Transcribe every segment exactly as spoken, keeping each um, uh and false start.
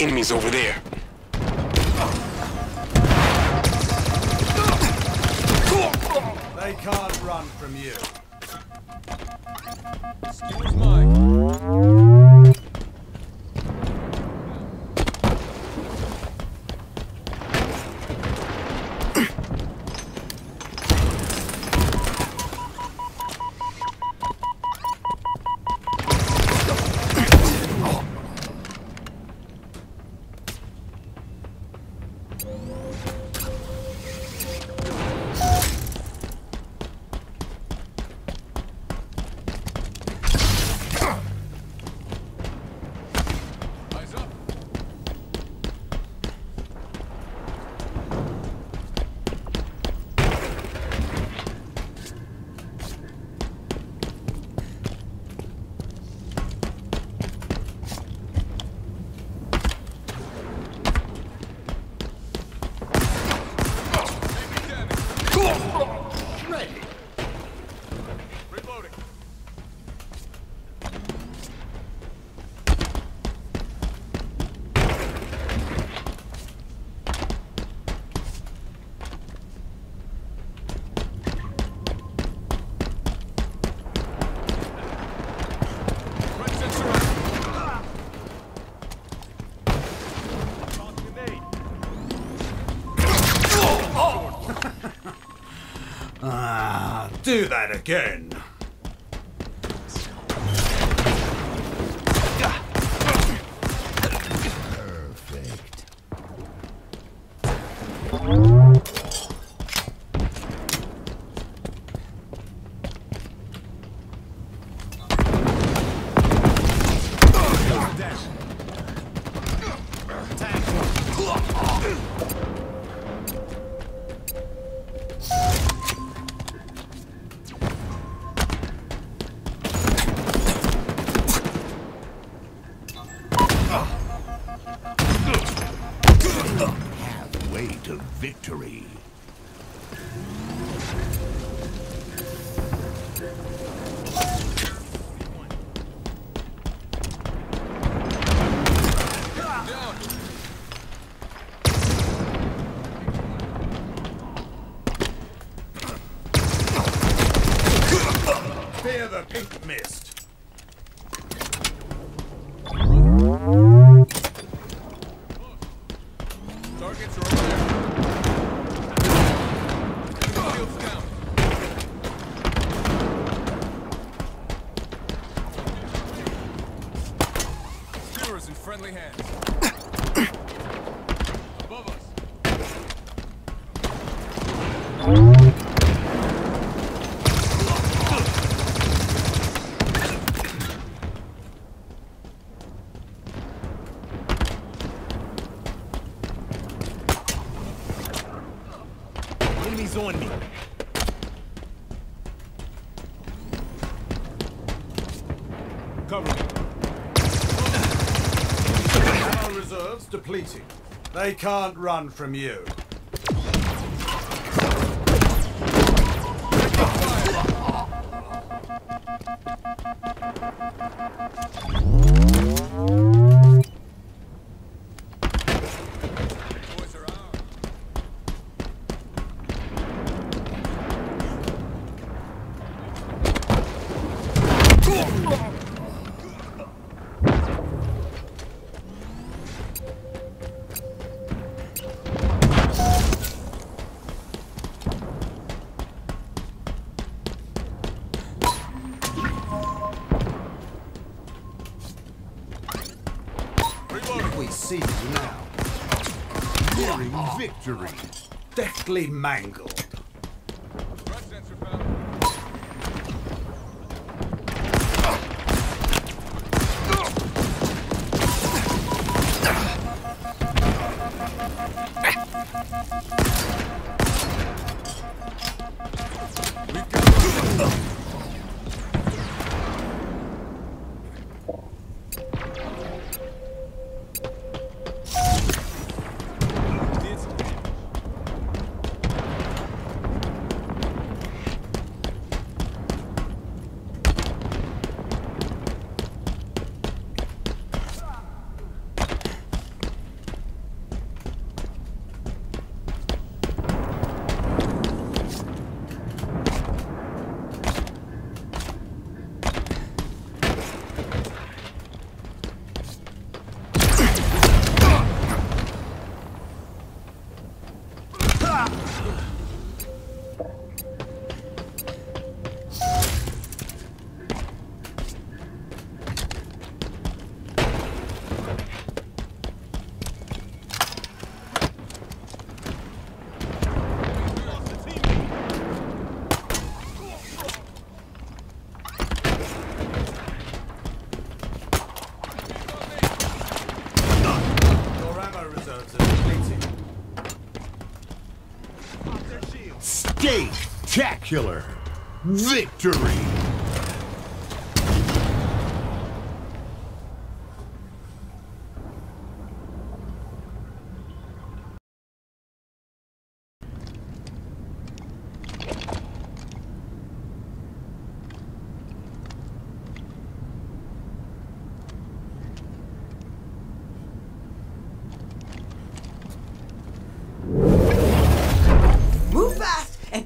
Enemies over there. They can't run from you. Excuse me. Do that again. Perfect. Victory. Fear the pink mist. Friendly hands. Above us. Enemies on me. Cover me. Reserves depleting. They can't run from you. See you now. Nearing victory. Deathly mangled. spectacular victory!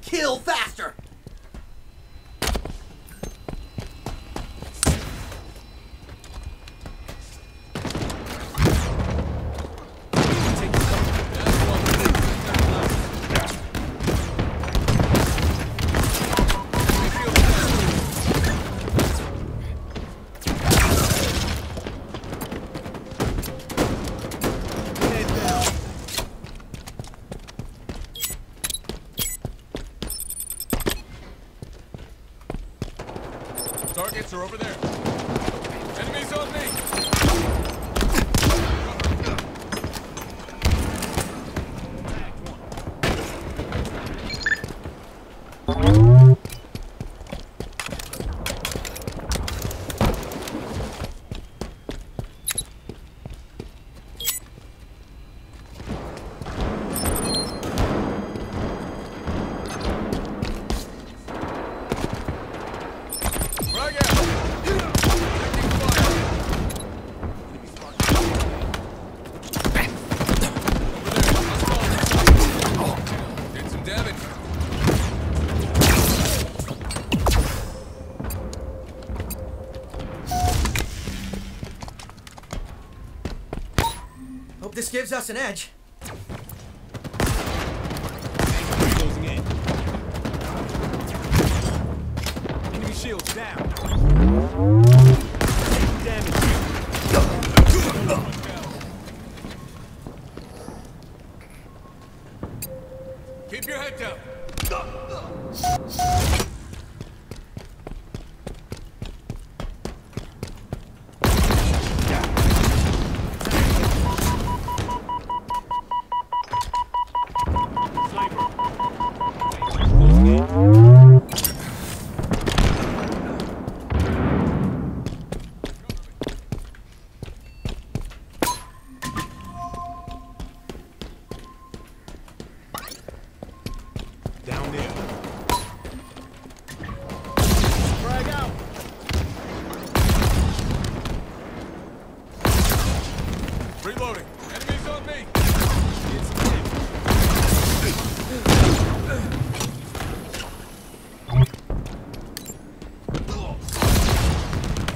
Kill faster! Targets are over there. Enemies on me! This gives us an edge. Closing in. Enemy shields down. Take damage. Keep your head down. Down there. Frag out. Reloading. Enemies on me. It's him.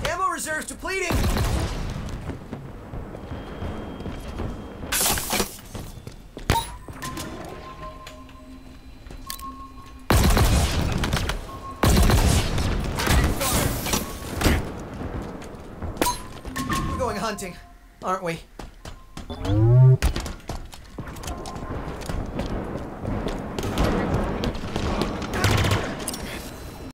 Ammo reserves depleting. Hunting, aren't we?